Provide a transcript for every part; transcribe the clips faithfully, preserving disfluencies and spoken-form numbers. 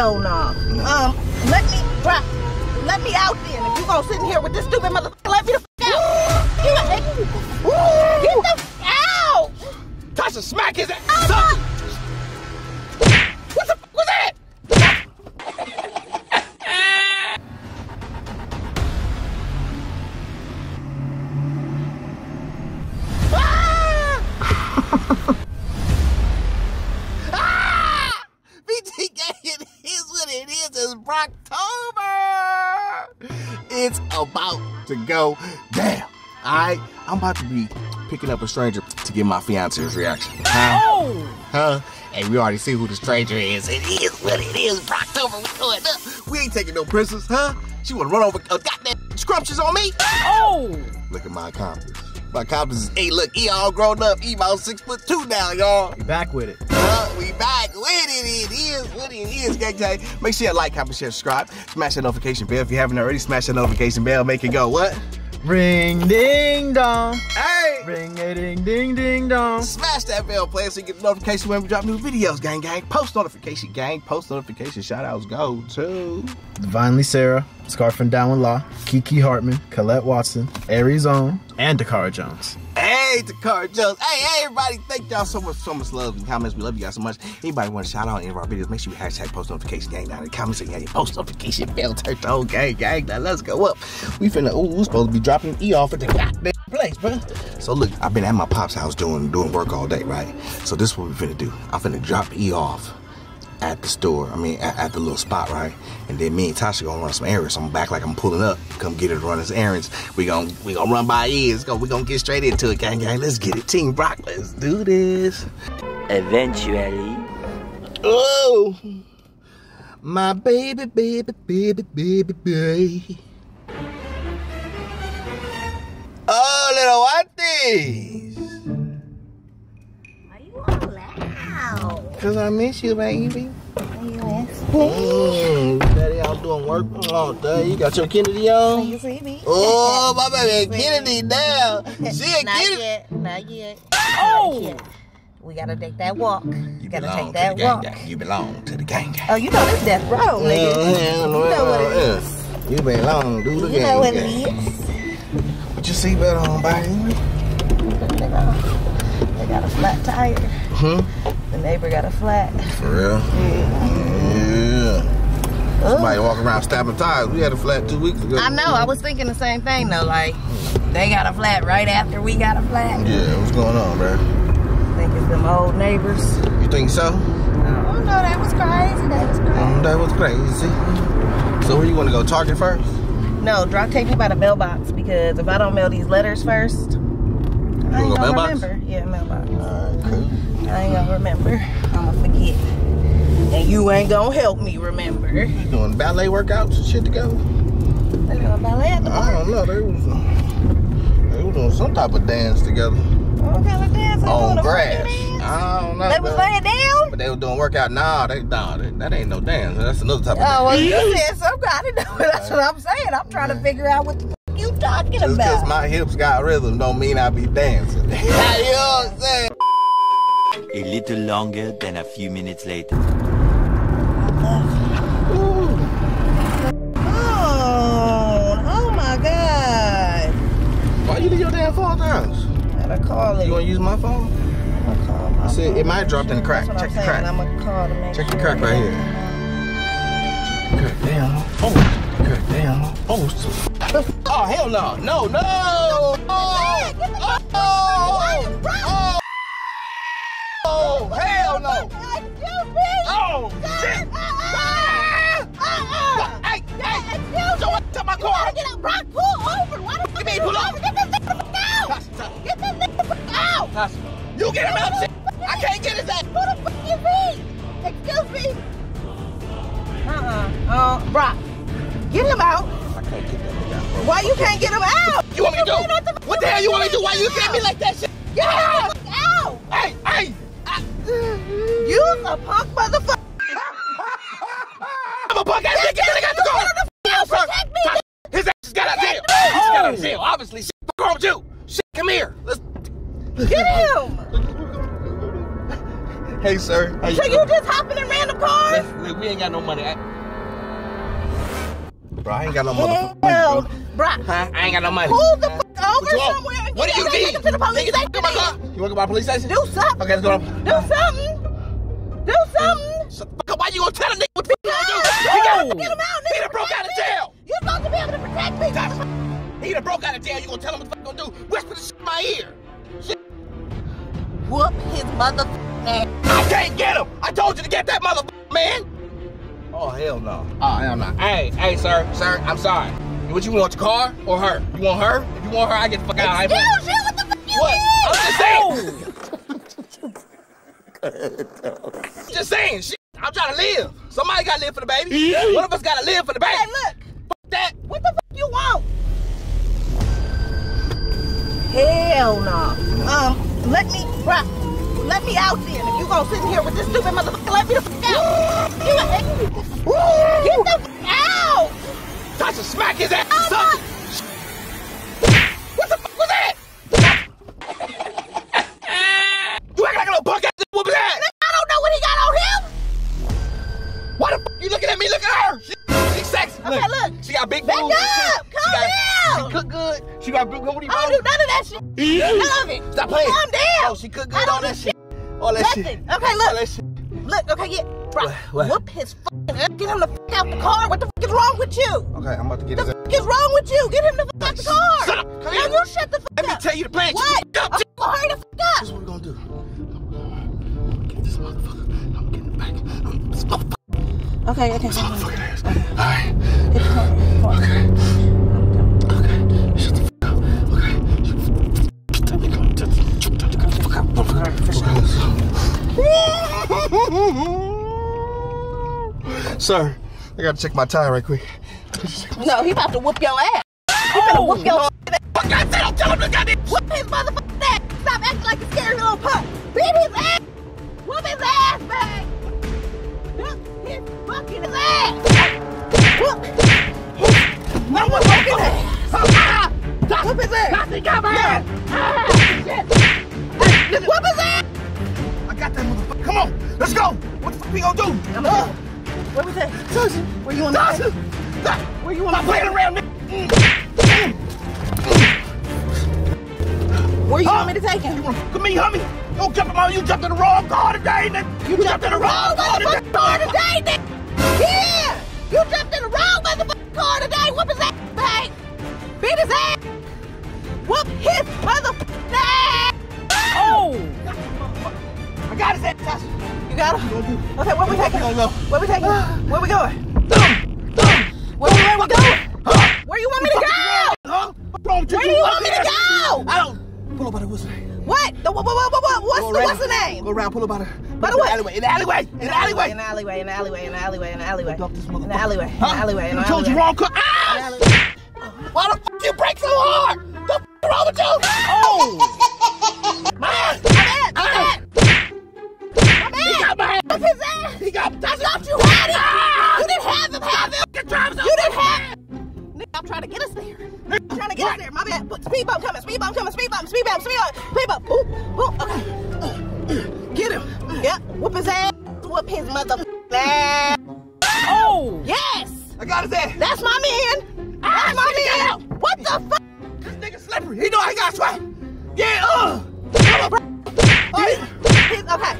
Hell no. Nah. Um, let me, Brock, let me out then. If you gonna sit in here with this stupid motherfucker, let me the f*** out. You gonna, uh, get the f*** out. Tasha, smack his ass. Oh, ah! B T Gang, it is what it is. It's Brocktober. It's about to go down. Alright, I'm about to be picking up a stranger to get my fiance's reaction. Huh? Oh. Huh? And we already see who the stranger is. It is what it is. Brocktober, we going up. We ain't taking no prisoners, huh? She wanna run over a goddamn scrumptious on me. Oh! Look at my accomplice. My confidence is, hey, look, E all grown up. E about six foot two now, y'all. We back with it. Uh, we back with it. It is what it is, gang gang. Make sure you like, comment, share, subscribe. Smash that notification bell. If you haven't already, smash that notification bell. Make it go, what? Ring, ding, dong. Hey! Ring, a ding, ding, ding, dong. Smash that bell, player, so you get the notification when we drop new videos, gang gang. Post notification, gang. Post notification. Shoutouts go to Divinely Sarah, Scarfing Down with Law, Kiki Hartman, Colette Watson, Aries Own, and Dakara Jones. Hey, Dakara Jones. Hey, hey, everybody. Thank y'all so much, so much love and comments. We love you guys so much. Anybody want to shout out any of our videos, make sure you hashtag post notification gang down in the comments and get your post notification bell turned on, gang gang. Now let's go up. We finna, ooh, we're supposed to be dropping E off at the goddamn place, bro. So look, I've been at my pop's house doing doing work all day, right? So this is what we finna do. I'm finna drop E off at the store, I mean at, at the little spot, right? And then me and Tasha gonna run some errands. So I'm back like I'm pulling up, come get her to run his errands. We gonna we gonna run by ears. Go, we gonna get straight into it, gang gang. Let's get it, Team Brock. Let's do this. Eventually, oh, my baby, baby, baby, baby, baby. Oh, little whiteies. Why you all loud? Cause I miss you, baby. You mm, daddy out doing work all day. You got your Kennedy on? You see me? Oh, my baby Kennedy down. She a not Kennedy. Yet. Not yet. Oh! Not yet. We gotta take that walk. You gotta take that walk. Gang gang. You belong to the gang gang. Oh, you know this death row, nigga. Mm-hmm. You know what it is. You belong to the gang gang. You know what it is. Put your seatbelt on, baby. They got a flat tire. Hmm? The neighbor got a flat. For real? Yeah. yeah. Somebody walking around stabbing tires. We had a flat two weeks ago. I know. I was thinking the same thing, though. Like, they got a flat right after we got a flat. Yeah, what's going on, bro? I think it's them old neighbors. You think so? Oh, no, that was crazy. That was crazy. Um, that was crazy. So, where you want to go? Target first? No, drop take me by the mail box, because if I don't mail these letters first, I ain't gonna mailbox? remember. Yeah, mailbox. Alright, cool. I ain't gonna remember. I'ma forget. And you ain't gonna help me remember. You doing ballet workouts and shit to go? They doing ballet at the park. I don't know. They was, they was doing some type of dance together. What kind of dance? On grass. I don't know. They was laying down? But they was doing workout. Nah, they, nah they, that ain't no dance. That's another type of dance. Oh, well, you said something. I didn't know. That's what I'm saying. I'm trying to figure out what the you talking Just about? Because my hips got rhythm don't mean I be dancing. You know what I'm saying? A little longer than a few minutes later. Oh, oh my God. Why you leave your damn phone down? I gotta call it. You want to use my phone? I'm gonna call my See, phone. It might drop in the crack. Check the crack. I'm gonna call to make Check sure the crack right here. Good damn. Oh. Good damn. Oh, oh hell no! No no! Oh! Oh! Oh! Oh! Hell no! Oh! Shit! Hey! Hey! So what? Tell my car. Get up, Brock. Pull over. Why the fuck? Get pull over. Get this nigga out! Get this nigga out! You get him out! Shit! I can't get his ass. Who the fuck you mean? Excuse me. Uh uh. Oh, Brock. Get him out. I can't get that nigga out. Why you can't get him out? You want me to do? What the hell you want me to do? Why you look at me like that shit? Get out! Out! Hey, hey! You a punk motherfucker! I'm a punk ass nigga! Get the nigga out the car! Get the fuck out of the His ass got out of jail! He's got out of jail, obviously. Shit, the fuck you! Shit, come here! Let's get him! Hey, sir. How you so doing? You just hopping in random cars? Listen, we ain't got no money. I... Bro, I ainain't got no motherfucking money, bro. Bro. Huh? I ain't got no money. Pull the uh, fuck over somewhere. And what do you need? To the police you station. You want to go to the police station? Do something. Okay, let's go. Do something. Do something. So, why you gonna tell a nigga what the fuck you gonna do? You gotta get him out, nigga. He done broke out of jail. You supposed to be able to protect people. He done broke out of jail. You gonna tell him what the fuck you gonna do? Whisper the shit in my ear. Shit. Whoop his motherfucking ass. I can't get him. I told you to get that motherfucking man. Oh, hell no. Oh, hell no. Hey, hey, sir, sir, I'm sorry. What you want, your car or her? You want her? If you want her, I get the fuck out. Excuse you, what the fuck you what? I'm just saying. I'm just saying, shit. I'm trying to live. Somebody got to live for the baby. One of us got to live for the baby. Hey, look. Fuck that. What the fuck you want? Hell no. Um, let me, bruh, let me out then. If you gonna sit in here with this stupid motherfucker, let me the fuck out. Get the fuck out. Tasha, smack his ass. Oh, what the fuck was that? You act like a little punk ass. What was that? I don't know what he got on him. Why the fuck you looking at me? Look at her. She, she's sexy. Okay, look. She got big boobs. Back up. Come down. She cook good. She got big booty. I don't do none of that shit. Yeah. None of it. Stop playing. Calm down. Oh, she cook good. All that shit. All that shit. Okay, look. All that shit. Look, okay, yeah. Bro, what, what? Whoop his fucking ass. Get him the fuck out the car. What the fuck is wrong with you? Okay, I'm about to get the his ass. What the fuck is wrong with you? Get him the fuck out the car. Shut up. Come here. No, you shut the fuck Let up. Let me tell you the plan. What? Shut up. Oh, hurry the fuck up. This is what we're gonna do. I'm getting this motherfucker. I'm getting it back. I'm this motherfucker. Okay, okay. This motherfucking ass. Okay. All right. Get the car. Okay. Sir, I gotta check my tie right quick. No, he about to whoop your ass. He about to whoop your ass. Fuck, I said, don't tell him to goddamn whoop his motherfucking ass. Stop acting like a scary little punk. Beat his ass. Whoop his ass, man. Whoop his fucking ass. Whoop. No one's fucking ass. Whoop his ass. Nothing got my ass. Ah, shit. Whoop his ass. I got that motherfucker. Come on, let's go. What the fuck we gonna do? I'm uh. What was that? Tasha! Where you on the Tasha! Where you on the playing around, nigga! Mm. Mm. Where you huh? want me to take him? You want to fuck me, homie? You jumping on you jumped in the wrong car today, nigga! You, you jumped in the wrong car today, nigga! Yeah! You jumped in the wrong motherfucking car today! Whoop his ass, hey! Beat his ass! Whoop his motherfucking ass! Oh! I got his ass, Tasha! You got him? Okay, where we taking? Where we taking? Where we going? Where we, where we going? Where you want me to go? Where do you want me to go? I don't. Pull up by the what's the name? What? The what? What? What? What? What's the what's the name? Go around. Pull up by the. By the what? Alleyway. In the alleyway. In the alleyway. In the alleyway. In the alleyway. In the alleyway. In the alleyway. In the alleyway. In the alleyway. You told you wrong. Ah! Why the fuck you break so hard? The fuck wrong with you? Oh! Man! He got that's not you had it! Ah! You didn't have him, have him! You didn't have him! Nigga, I'm trying to get us there. I'm trying to get what? us there. My bad. Speed bump coming, speed bump coming, speed bump, speed bump, speed bump, speed bump. Boop, boop, okay. Get him. Yep. Whoop his ass. Whoop his motherfucking ass. Oh! Yes! I got his ass. That's my man. That's ah, my man. What the fuck? This nigga slippery. He know he got swag. Yeah, uh! Come on, bro. Oh, his, okay.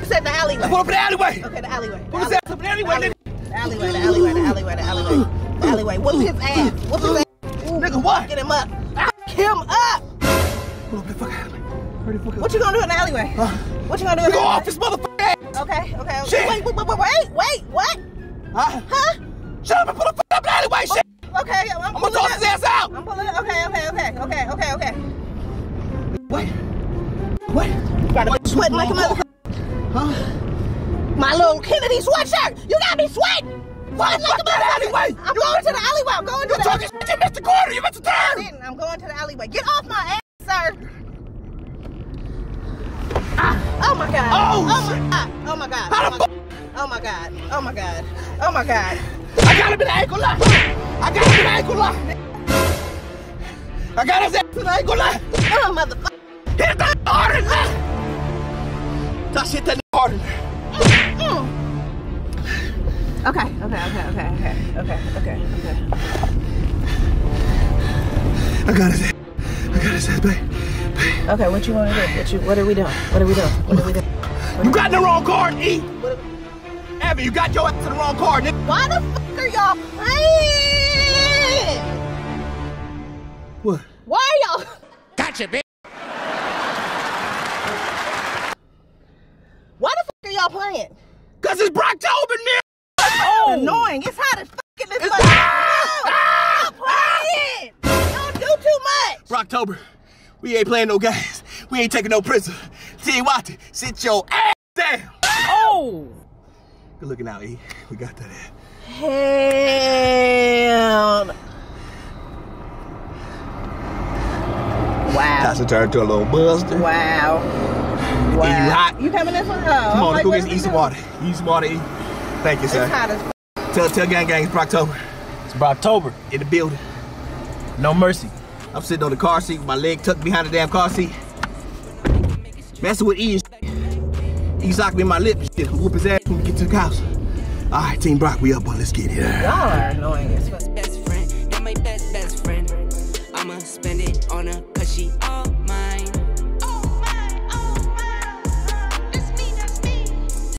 It's in the alleyway. Pull up in the alleyway. Okay, the alleyway. Pull his ass up in the alleyway, nigga. The alleyway, the alleyway, the alleyway, the alleyway. The alleyway. Whoop his ass. Whoop his ass. Nigga, what? Get him up. F him up. Pull up the fuck out. Hurry the fuck up. What you gonna do in the alleyway? Huh? What you gonna do in the alleyway? Go off this motherfucking ass. Okay, okay. Shit. Wait, wait, wait, wait, wait, wait. What? Huh? Huh? Shut up and pull the fuck up in the alleyway, shit. Okay, I'm pulling up. I'm gonna toss his ass out. I'm pulling up. Okay, okay, okay, okay, okay, okay. What? What? You gotta be sweating like a motherfucker. Huh? My little Kennedy sweatshirt! You got me sweating! What the fuck that alleyway? I'm going to the alleyway. I'm going to the alleyway. You're talking shit. You missed the corner. You missed the turn. I'm going to the alleyway. Get off my ass, sir. Ah. Oh, my God. Oh, oh my God. Oh, my God. How the fuck? Oh, my God. Oh, my God. Oh, my God. I got him in the ankle lock. I got him in the ankle lock. I got his ass in the ankle lock. Oh, motherfucker. Hit the hard and left. that shit that harder. Okay, okay, okay, okay, okay, okay, okay, okay. I got it. I got it, babe. Okay, what you want to do? What you? What are we doing? What are we doing? What are we doing? What you got in the wrong car, E. Abby, you got your ass in the wrong car, nigga. Why the fuck are y'all playing? What? Why are y'all? Gotcha, bitch. Why the fuck are y'all playing? Cause it's Brocktober, nigga. Oh. Annoying. It's hot as fuck in this place. Stop playing. Don't do too much. Brocktober, we ain't playing no games. We ain't taking no prisoner. T. Watson, sit your ass down. Oh. Good looking out, E. We got that ass. Hell. Wow. Tasha turned to a little buster. Wow. Wow. E, you hot? You coming in for? Oh, come on, like, go get some water. You smarter, E. Thank you, sir. It's hot as f. Tell, tell gang gang it's Brocktober. It's Brocktober. In the building. No mercy. I'm sitting on the car seat with my leg tucked behind the damn car seat. Messing with E and he socked me in my lip and shit. Whoop his ass when we get to the house. All right, Team Brock, we up, but let's get it. Y'all are annoying as fuck. Best friend, not my best best friend. I'ma spend it on her, cause she all mine.